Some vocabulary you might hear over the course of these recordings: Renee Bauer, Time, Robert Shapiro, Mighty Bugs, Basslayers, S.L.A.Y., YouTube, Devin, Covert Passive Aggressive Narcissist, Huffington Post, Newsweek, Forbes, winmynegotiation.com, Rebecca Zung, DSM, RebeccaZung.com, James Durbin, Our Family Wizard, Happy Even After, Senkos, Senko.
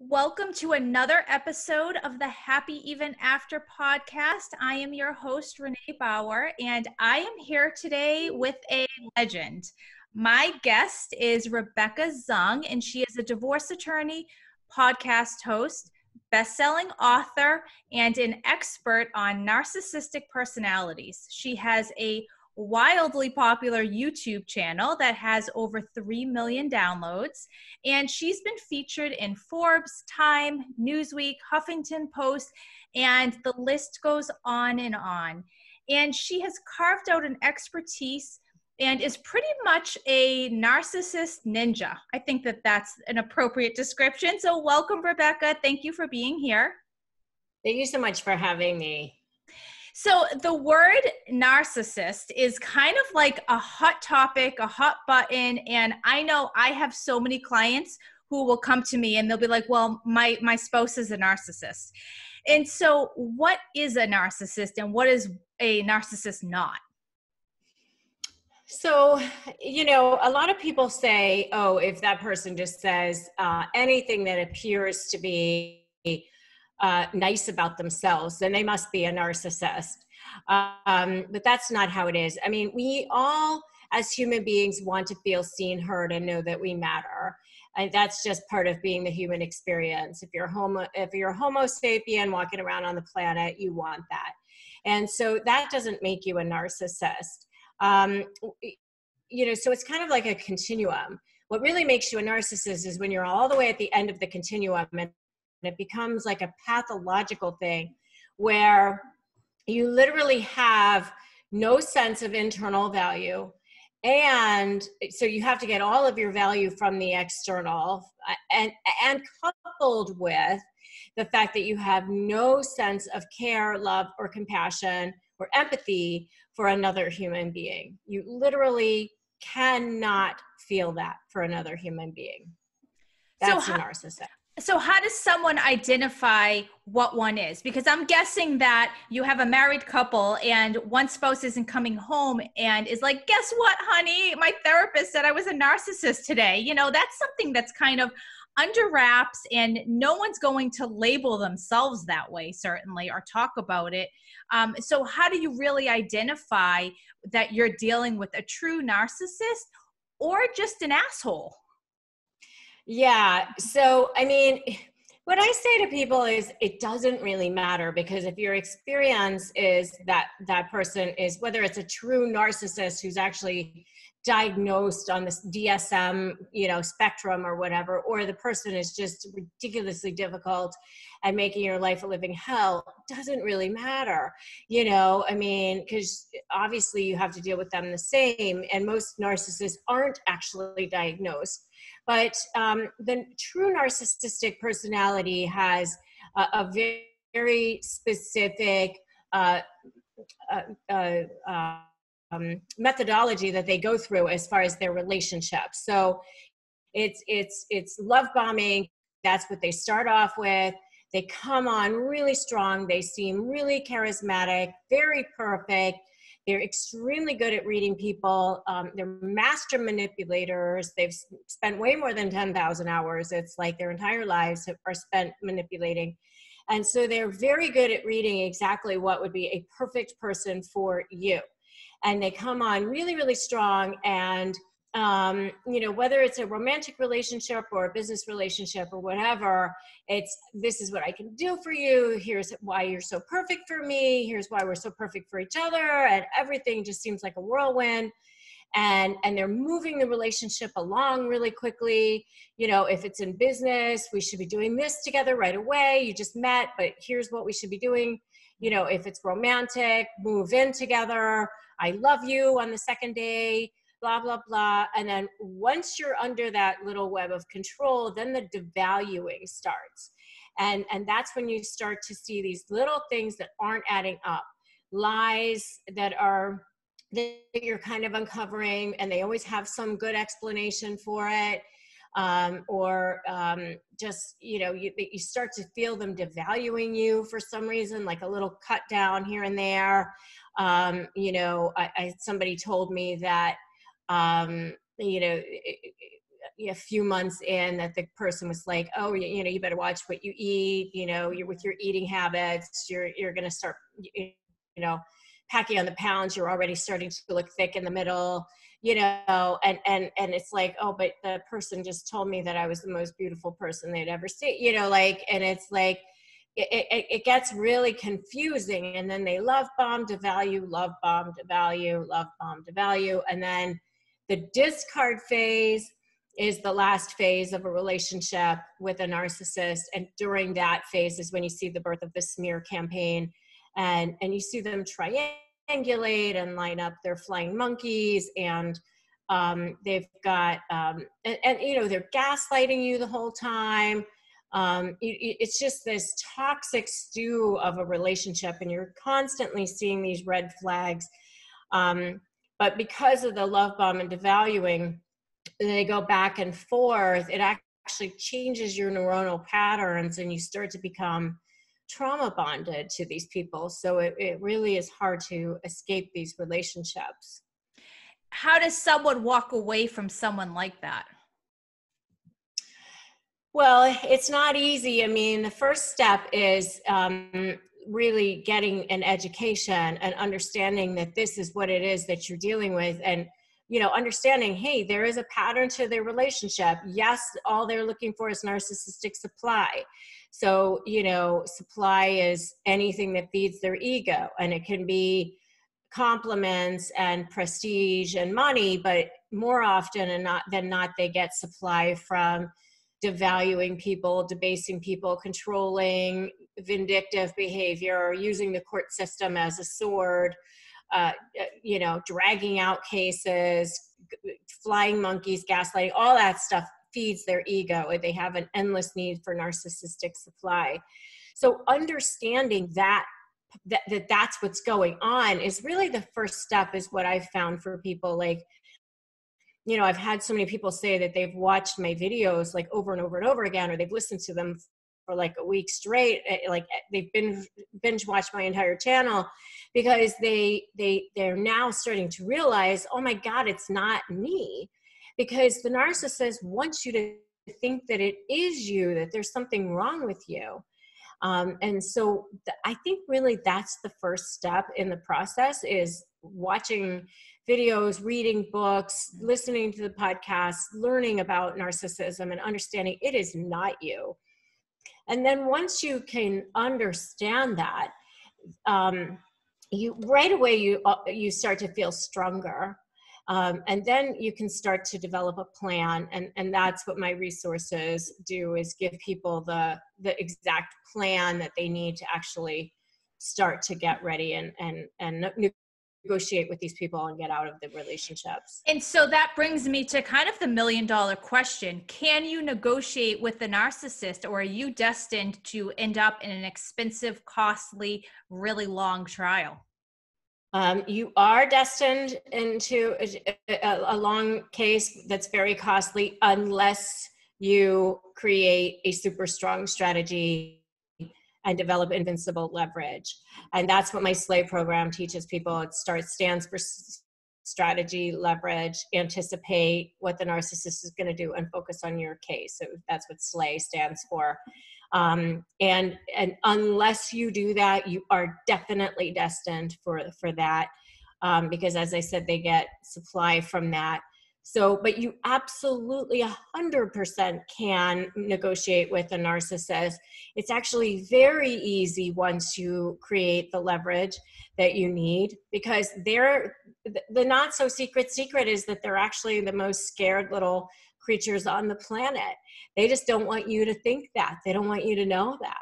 Welcome to another episode of the Happy Even After podcast. I am your host, Renee Bauer, and I am here today with a legend. My guest is Rebecca Zung, and she is a divorce attorney, podcast host, best-selling author, and an expert on narcissistic personalities. She has a wildly popular YouTube channel that has over 3 million downloads, and she's been featured in Forbes, Time, Newsweek, Huffington Post, and the list goes on. And she has carved out an expertise and is pretty much a narcissist ninja. I think that that's an appropriate description. So welcome, Rebecca. Thank you for being here. Thank you so much for having me. So the word narcissist is kind of like a hot topic, a hot button. And I know I have so many clients who will come to me and they'll be like, well, my spouse is a narcissist. And so what is a narcissist and what is a narcissist not? So, you know, a lot of people say, oh, if that person just says anything that appears to be nice about themselves, then they must be a narcissist. But that's not how it is. I mean, we all as human beings want to feel seen, heard, and know that we matter. And that's just part of being the human experience. If you're a homo sapien walking around on the planet, you want that. And so that doesn't make you a narcissist. You know, so it's kind of like a continuum. What really makes you a narcissist is when you're all the way at the end of the continuum, and it becomes like a pathological thing where you literally have no sense of internal value. And so you have to get all of your value from the external, and coupled with the fact that you have no sense of care, love, or compassion, or empathy for another human being. You literally cannot feel that for another human being. That's a narcissist. So how does someone identify what one is? Because I'm guessing that you have a married couple and one spouse isn't coming home and is like, guess what, honey? My therapist said I was a narcissist today. You know, that's something that's kind of under wraps, and no one's going to label themselves that way, certainly, or talk about it. So how do you really identify that you're dealing with a true narcissist or just an asshole? Yeah. So, I mean, what I say to people is it doesn't really matter, because if your experience is that that person is, whether it's a true narcissist who's actually diagnosed on this DSM, you know, spectrum or whatever, or the person is just ridiculously difficult and making your life a living hell, doesn't really matter. You know, I mean, because obviously you have to deal with them the same, and most narcissists aren't actually diagnosed. But the true narcissistic personality has a very specific methodology that they go through as far as their relationships. So it's love bombing. That's what they start off with. They come on really strong. They seem really charismatic, very perfect. They're extremely good at reading people. They're master manipulators. They've spent way more than 10,000 hours. It's like their entire lives are spent manipulating. And so they're very good at reading exactly what would be a perfect person for you. And they come on really, really strong. And, you know, whether it's a romantic relationship or a business relationship or whatever, it's, this is what I can do for you. Here's why you're so perfect for me. Here's why we're so perfect for each other. And everything just seems like a whirlwind. And they're moving the relationship along really quickly. You know, if it's in business, we should be doing this together right away. You just met, but here's what we should be doing. You know, if it's romantic, move in together. I love you on the second day, blah, blah, blah. And then once you're under that little web of control, then the devaluing starts. And that's when you start to see these little things that aren't adding up, lies that you're kind of uncovering, and they always have some good explanation for it. Just, you know, you start to feel them devaluing you for some reason, like a little cut down here and there. You know, somebody told me that, you know, a few months in that the person was like, oh, you know, you better watch what you eat, you know, you're with your eating habits, you're going to start, you know, packing on the pounds, you're already starting to look thick in the middle, you know, and it's like, oh, but the person just told me that I was the most beautiful person they'd ever seen, you know, like, and it's like, it gets really confusing. And then they love bomb, devalue, love bomb, devalue, love bomb, devalue. And then the discard phase is the last phase of a relationship with a narcissist. And during that phase is when you see the birth of the smear campaign, and you see them triangulate and line up their flying monkeys, and they've got, and you know, they're gaslighting you the whole time. It's just this toxic stew of a relationship, and you're constantly seeing these red flags. But because of the love bomb and devaluing, they go back and forth. It actually changes your neuronal patterns, and you start to become trauma bonded to these people. So it really is hard to escape these relationships. How does someone walk away from someone like that? Well, it's not easy. I mean, the first step is really getting an education and understanding that this is what it is that you're dealing with, and, you know, understanding, hey, there is a pattern to their relationship. Yes, all they're looking for is narcissistic supply. So, you know, supply is anything that feeds their ego, and it can be compliments and prestige and money, but more often than not, they get supply from devaluing people, debasing people, controlling, vindictive behavior, using the court system as a sword, you know, dragging out cases, flying monkeys, gaslighting, all that stuff feeds their ego. They have an endless need for narcissistic supply. So understanding that that's what's going on is really the first step, is what I've found for people. Like, you know, I've had so many people say that they've watched my videos like over and over and over again, or they've listened to them for like a week straight. Like, they've binge watched my entire channel, because they're now starting to realize, oh my God, it's not me. Because the narcissist wants you to think that it is you, that there's something wrong with you. And so I think really that's the first step in the process, is watching videos, reading books, listening to the podcast, learning about narcissism and understanding it is not you. And then once you can understand that, you right away, you start to feel stronger. And then you can start to develop a plan. And that's what my resources do, is give people the exact plan that they need to actually start to get ready and negotiate with these people and get out of the relationships. And so that brings me to kind of the million-dollar question. Can you negotiate with the narcissist, or are you destined to end up in an expensive, costly, really long trial? You are destined into a long case that's very costly, unless you create a super strong strategy and develop invincible leverage. And that's what my S.L.A.Y. program teaches people. It stands for strategy, leverage, anticipate what the narcissist is going to do, and focus on your case. So that's what S.L.A.Y. stands for. And unless you do that, you are definitely destined for that. Because as I said, they get supply from that. So, but you absolutely 100% can negotiate with a narcissist. It's actually very easy once you create the leverage that you need, because the not so secret is that they're actually the most scared little creatures on the planet. They just don't want you to think that. They don't want you to know that.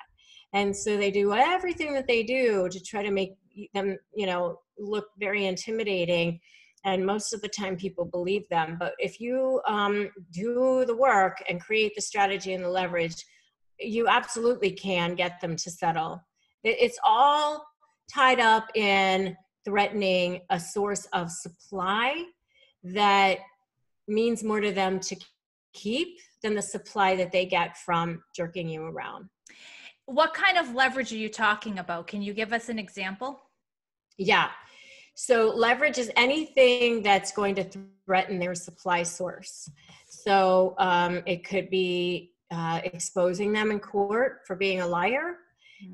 And so they do everything that they do to try to make them, you know, look very intimidating. And most of the time people believe them. But if you do the work and create the strategy and the leverage, you absolutely can get them to settle. It's all tied up in threatening a source of supply that means more to them to keep than the supply that they get from jerking you around. What kind of leverage are you talking about? Can you give us an example? Yeah. So leverage is anything that's going to threaten their supply source. So it could be exposing them in court for being a liar.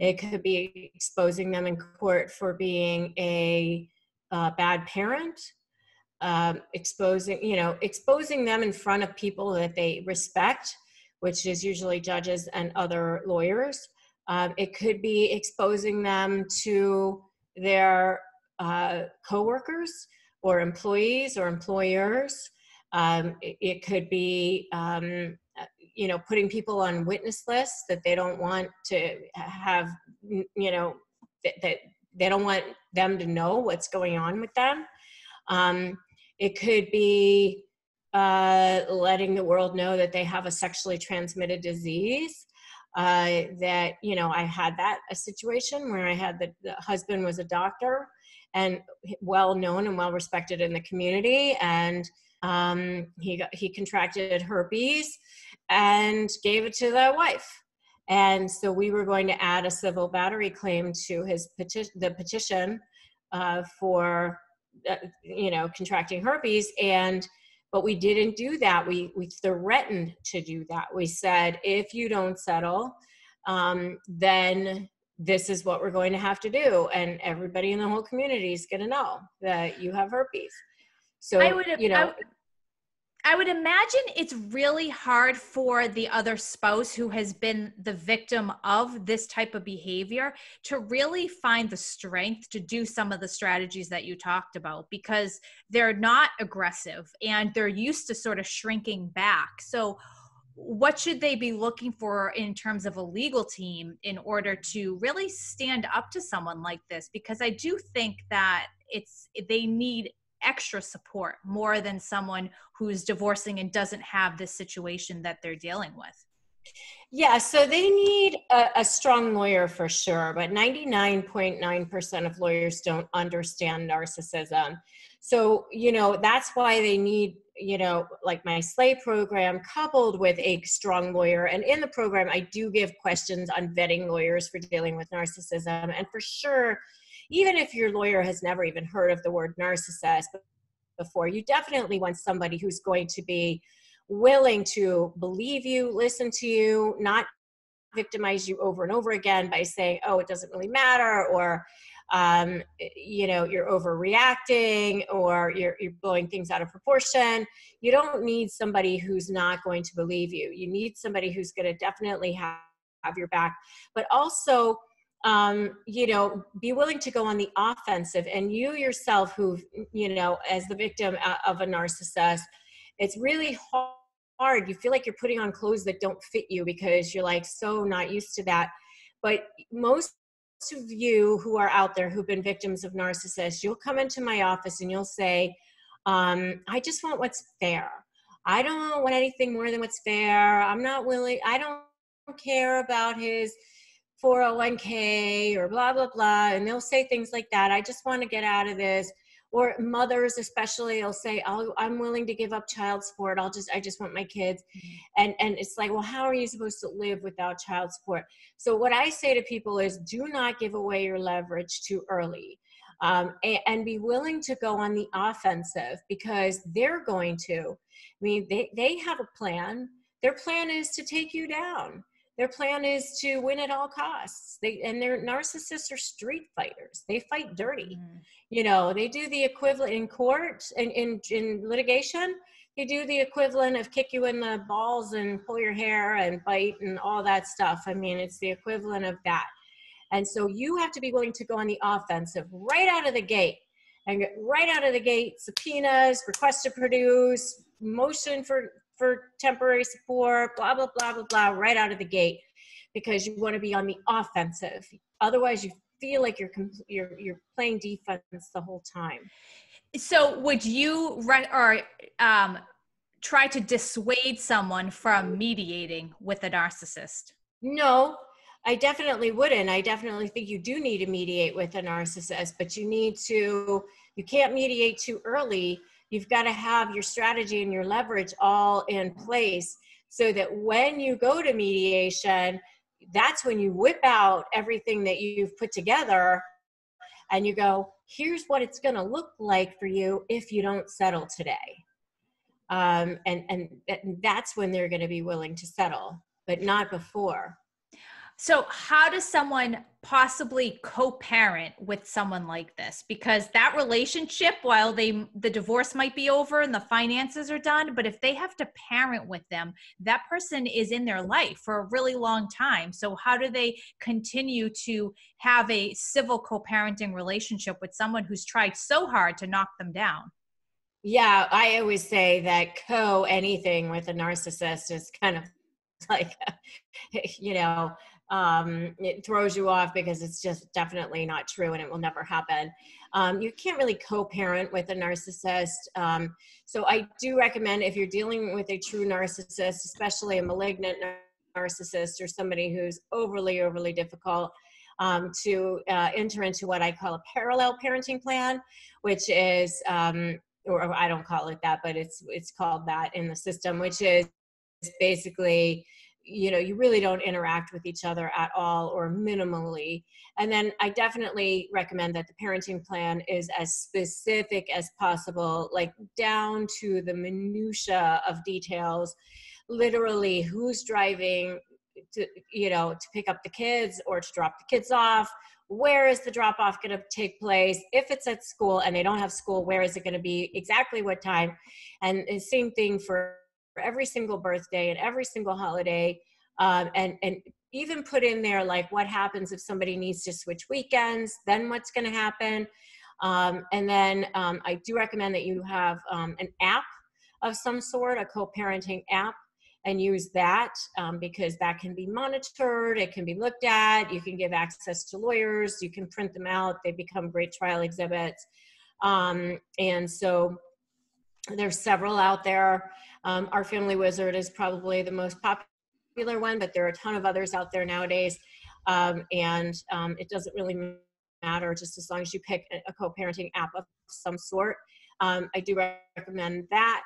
It could be exposing them in court for being a bad parent, exposing them in front of people that they respect, which is usually judges and other lawyers. It could be exposing them to their coworkers or employees or employers. It could be, putting people on witness lists that they don't want to have, that they don't want them to know what's going on with them. It could be letting the world know that they have a sexually transmitted disease. I had a situation where I had the husband was a doctor and well known and well respected in the community, and he contracted herpes and gave it to the wife. And so we were going to add a civil battery claim to his petition for, contracting herpes. But we didn't do that. We threatened to do that. We said, if you don't settle, then this is what we're going to have to do. And everybody in the whole community is going to know that you have herpes. So, I would imagine it's really hard for the other spouse who has been the victim of this type of behavior to really find the strength to do some of the strategies that you talked about, because they're not aggressive and they're used to sort of shrinking back. So what should they be looking for in terms of a legal team in order to really stand up to someone like this? Because I do think that they need extra support more than someone who's divorcing and doesn't have this situation that they're dealing with. Yeah, so they need a strong lawyer for sure, but 99.9% of lawyers don't understand narcissism. So, that's why they need, like my S.L.A.Y. program coupled with a strong lawyer. And in the program, I do give questions on vetting lawyers for dealing with narcissism. And for sure, even if your lawyer has never even heard of the word narcissist before, you definitely want somebody who's going to be willing to believe you, listen to you, not victimize you over and over again by saying, oh, it doesn't really matter, or, you're overreacting, or you're blowing things out of proportion. You don't need somebody who's not going to believe you. You need somebody who's going to definitely have your back, but also be willing to go on the offensive. And you yourself, who, as the victim of a narcissist, it's really hard. You feel like you're putting on clothes that don't fit you because you're like so not used to that. But most of you who are out there who've been victims of narcissists, you'll come into my office and you'll say, I just want what's fair. I don't want anything more than what's fair. I'm not willing. I don't care about his 401k or blah, blah, blah. And they'll say things like that. I just want to get out of this. Or mothers especially will say, I'm willing to give up child support. I just want my kids. And it's like, well, how are you supposed to live without child support? So what I say to people is, do not give away your leverage too early. And be willing to go on the offensive, because they're going to. I mean, they have a plan. Their plan is to take you down. Their plan is to win at all costs. Their narcissists are street fighters. They fight dirty. Mm. They do the equivalent in court and in litigation. They do the equivalent of kick you in the balls and pull your hair and bite and all that stuff. I mean, it's the equivalent of that. And so you have to be willing to go on the offensive right out of the gate. And right out of the gate, subpoenas, request to produce, motion for temporary support, blah, blah, blah, blah, blah, right out of the gate, because you want to be on the offensive. Otherwise, you feel like you're playing defense the whole time. So would you try to dissuade someone from mediating with a narcissist? No, I definitely wouldn't. I definitely think you do need to mediate with a narcissist, but you can't mediate too early. You've got to have your strategy and your leverage all in place so that when you go to mediation, that's when you whip out everything that you've put together and you go, here's what it's going to look like for you if you don't settle today. And that's when they're going to be willing to settle, but not before. So how does someone possibly co-parent with someone like this? Because that relationship, while the divorce might be over and the finances are done, but if they have to parent with them, that person is in their life for a really long time. So how do they continue to have a civil co-parenting relationship with someone who's tried so hard to knock them down? Yeah, I always say that anything with a narcissist is kind of like, you know, it throws you off because it's just definitely not true and it will never happen. You can't really co-parent with a narcissist. So I do recommend, if you're dealing with a true narcissist, especially a malignant narcissist or somebody who's overly difficult, to enter into what I call a parallel parenting plan, which is, or I don't call it that, but it's called that in the system, which is basically, you know, you really don't interact with each other at all or minimally. And then I definitely recommend that the parenting plan is as specific as possible, like down to the minutia of details, literally who's driving to, you know, to pick up the kids or to drop the kids off. Where is the drop-off going to take place? If it's at school and they don't have school, where is it going to be? Exactly what time? And the same thing for every single birthday and every single holiday. And even put in there, like, what happens if somebody needs to switch weekends, then what's going to happen? And then I do recommend that you have an app of some sort, a co-parenting app, and use that because that can be monitored, it can be looked at, you can give access to lawyers, you can print them out, they become great trial exhibits. And so there's several out there. Our Family Wizard is probably the most popular one, but there are a ton of others out there nowadays. And it doesn't really matter, just as long as you pick a co-parenting app of some sort. I do recommend that.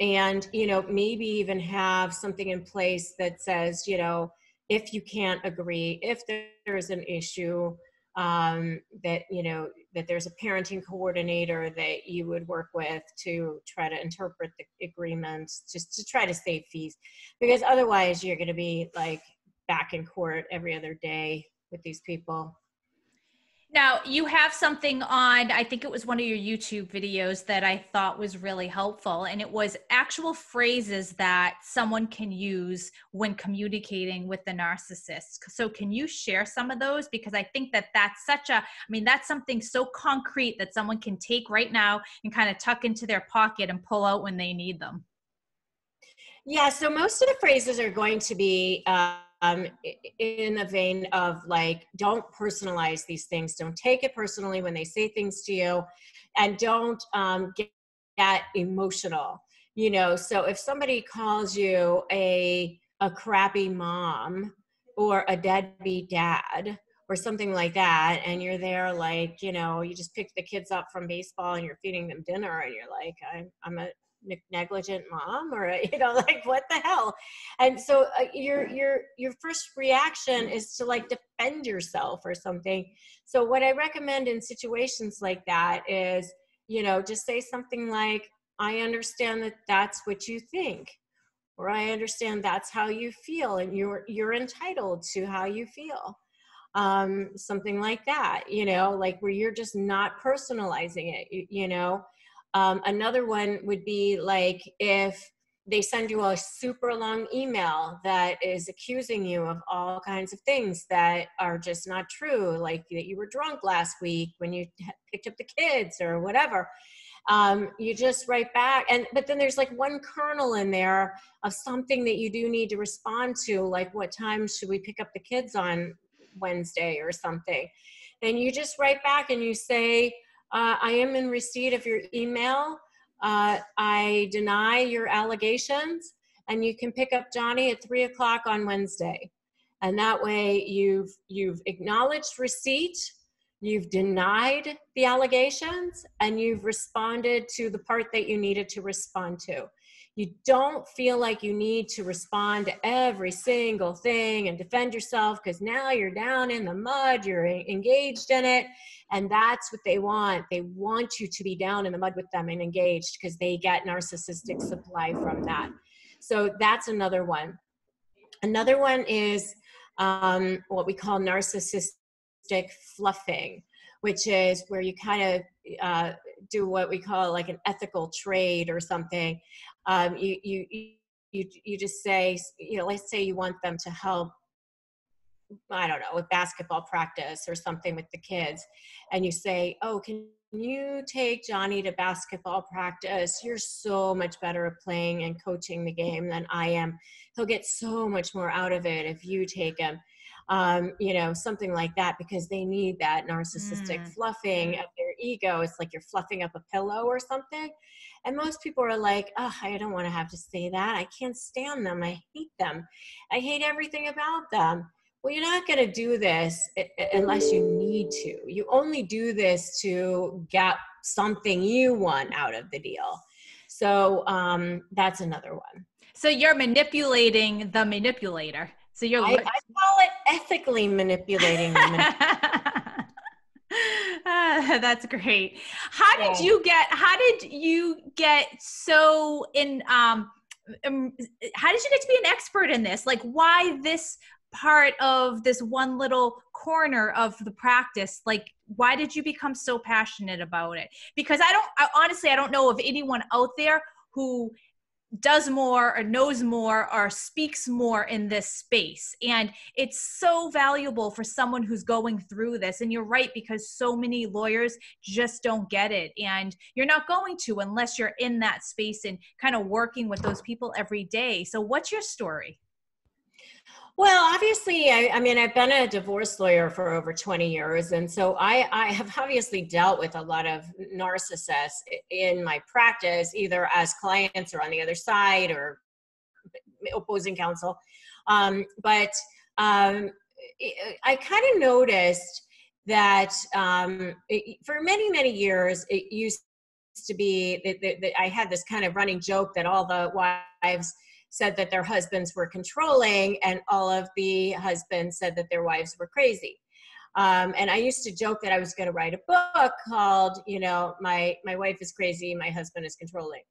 And, you know, maybe even have something in place that says, you know, if you can't agree, if there's an issue, that, you know, that there's a parenting coordinator that you would work with to try to interpret the agreements, just to try to save fees, because otherwise you're going to be like back in court every other day with these people. Now, you have something on, I think it was one of your YouTube videos that I thought was really helpful, and it was actual phrases that someone can use when communicating with the narcissist. So can you share some of those? Because I think that that's such a, I mean, that's something so concrete that someone can take right now and kind of tuck into their pocket and pull out when they need them. Yeah, so most of the phrases are going to be, in the vein of like, don't personalize these things. Don't take it personally when they say things to you, and don't get emotional. You know, so if somebody calls you a crappy mom or a deadbeat dad or something like that, and you're there like, you know, you just picked the kids up from baseball and you're feeding them dinner, and you're like, I'm a negligent mom, or, you know, like, what the hell? And so your first reaction is to like defend yourself or something. So what I recommend in situations like that is, you know, just say something like, I understand that that's what you think, or I understand that's how you feel, and you're entitled to how you feel. Something like that, you know, like where you're just not personalizing it, you know. Another one would be like, if they send you a super long email that is accusing you of all kinds of things that are just not true, like that you were drunk last week when you picked up the kids or whatever, you just write back. But then there's like one kernel in there of something that you do need to respond to, like, what time should we pick up the kids on Wednesday or something? And you just write back and you say, I am in receipt of your email. I deny your allegations, and you can pick up Johnny at 3:00 on Wednesday. And that way you've acknowledged receipt, you've denied the allegations, and you've responded to the part that you needed to respond to. You don't feel like you need to respond to every single thing and defend yourself, because now you're down in the mud, you're engaged in it. And that's what they want. They want you to be down in the mud with them and engaged, because they get narcissistic supply from that. So that's another one. Another one is what we call narcissistic fluffing, which is where you kind of do what we call like an ethical trade or something. You just say, you know, let's say you want them to help, I don't know, with basketball practice or something with the kids. And you say, oh, can you take Johnny to basketball practice? You're so much better at playing and coaching the game than I am. He'll get so much more out of it if you take him. You know, something like that, because they need that narcissistic fluffing of their ego. It's like you're fluffing up a pillow or something. And most people are like, oh, I don't want to have to say that. I can't stand them. I hate them. I hate everything about them. Well, you're not going to do this unless you need to. You only do this to get something you want out of the deal. So that's another one. So you're manipulating the manipulator. So you're I call it ethically manipulating women. That's great. How did you get to be an expert in this? Like, why this part of this one little corner of the practice? Like, why did you become so passionate about it? Because I don't know of anyone out there who does more or knows more or speaks more in this space. And it's so valuable for someone who's going through this. And you're right, because so many lawyers just don't get it. And you're not going to unless you're in that space and kind of working with those people every day. So what's your story? Well, obviously, I mean, I've been a divorce lawyer for over 20 years. And so I have obviously dealt with a lot of narcissists in my practice, either as clients or on the other side or opposing counsel. I kind of noticed that for many, many years, it used to be that I had this kind of running joke that all the wives said that their husbands were controlling, and all of the husbands said that their wives were crazy. And I used to joke that I was going to write a book called, you know, my wife is crazy, my husband is controlling,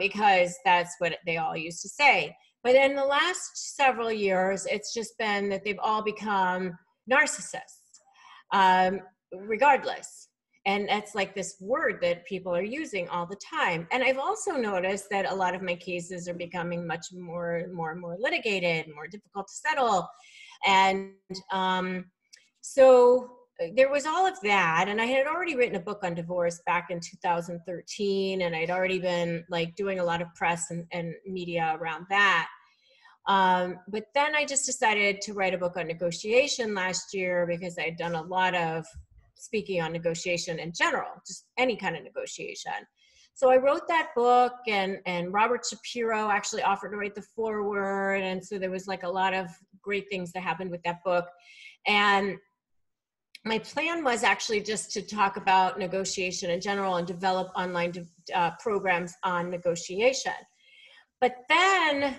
because that's what they all used to say. But in the last several years, it's just been that they've all become narcissists, regardless. And that's like this word that people are using all the time. And I've also noticed that a lot of my cases are becoming much more litigated, more difficult to settle. And so there was all of that. And I had already written a book on divorce back in 2013. And I'd already been like doing a lot of press and media around that. But then I just decided to write a book on negotiation last year, because I'd done a lot of speaking on negotiation in general, just any kind of negotiation. So I wrote that book, and Robert Shapiro actually offered to write the foreword. And so there was like a lot of great things that happened with that book. And my plan was actually just to talk about negotiation in general and develop online programs on negotiation. But then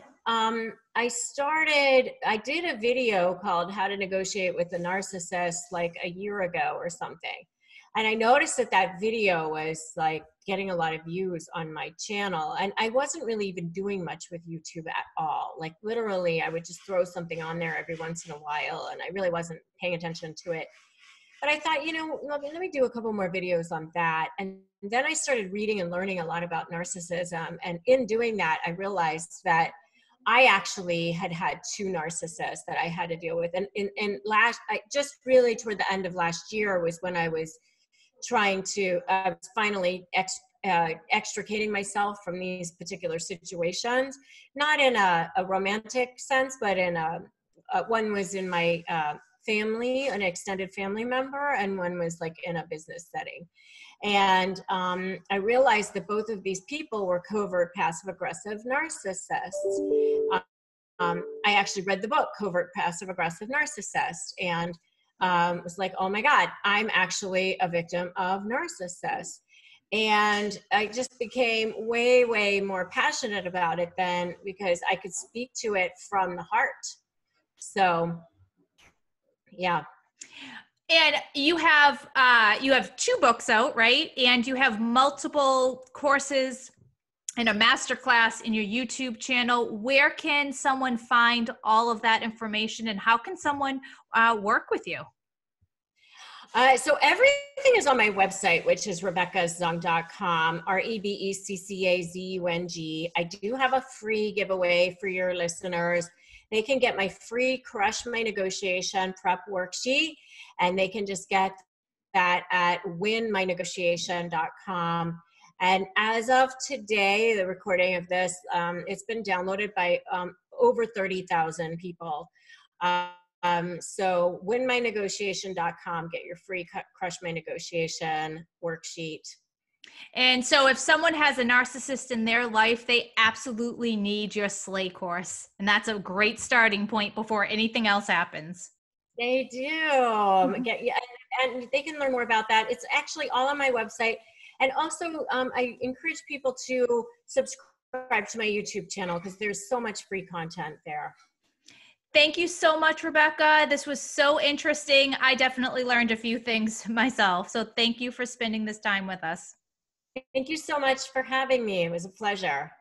I did a video called How to Negotiate with a Narcissist like a year ago or something. And I noticed that video was like getting a lot of views on my channel. And I wasn't really even doing much with YouTube at all. Like literally, I would just throw something on there every once in a while. And I really wasn't paying attention to it. But I thought, you know, let me do a couple more videos on that. And then I started reading and learning a lot about narcissism. And in doing that, I realized that I actually had 2 narcissists that I had to deal with. And really toward the end of last year was when I was trying to finally extricating myself from these particular situations, not in a romantic sense, but in one was in my family, an extended family member, and one was like in a business setting. And I realized that both of these people were covert passive aggressive narcissists. I actually read the book, Covert Passive Aggressive Narcissist, and was like, oh my God, I'm actually a victim of narcissists. And I just became way, way more passionate about it then, because I could speak to it from the heart. So, yeah. And you have 2 books out, right? And you have multiple courses and a masterclass in your YouTube channel. Where can someone find all of that information, and how can someone work with you? So everything is on my website, which is RebeccaZung.com, R-E-B-E-C-C-A-Z-U-N-G. I do have a free giveaway for your listeners. They can get my free Crush My Negotiation Prep Worksheet, and they can just get that at winmynegotiation.com. And as of today, the recording of this, it's been downloaded by over 30,000 people. So winmynegotiation.com, get your free Crush My Negotiation worksheet. And so if someone has a narcissist in their life, they absolutely need your S.L.A.Y. course. And that's a great starting point before anything else happens. They do. And they can learn more about that. It's actually all on my website. And also, I encourage people to subscribe to my YouTube channel, because there's so much free content there. Thank you so much, Rebecca. This was so interesting. I definitely learned a few things myself. So thank you for spending this time with us. Thank you so much for having me. It was a pleasure.